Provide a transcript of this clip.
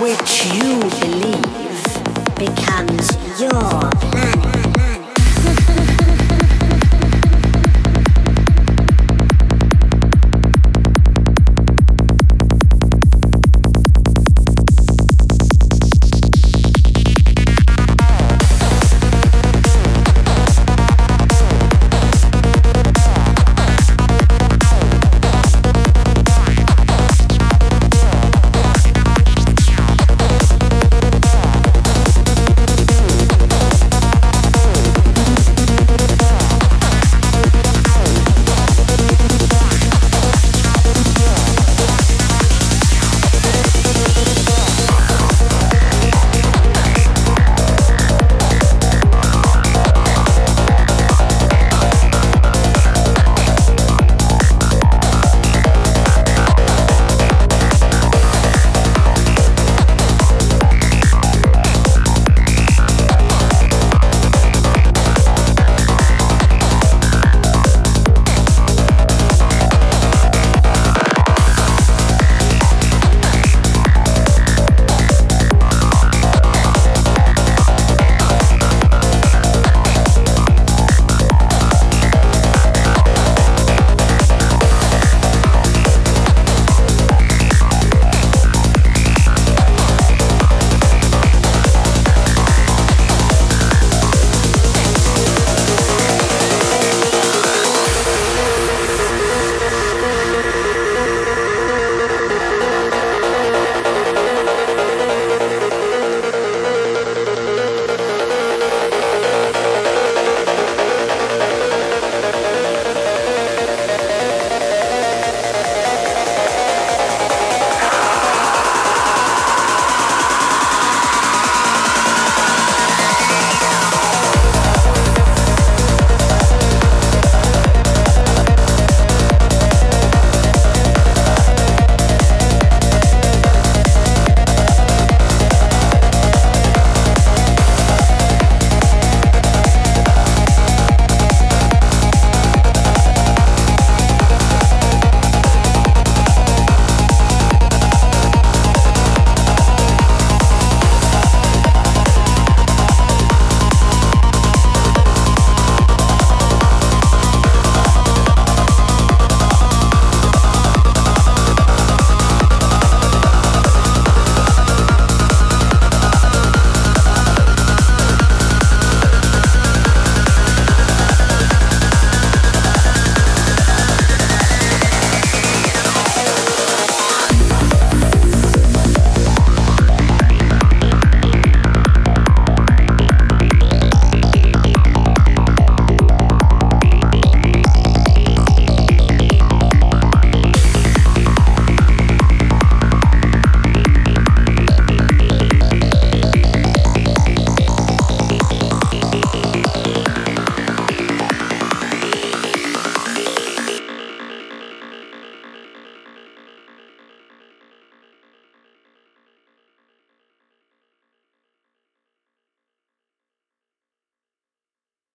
which you believe becomes your planet.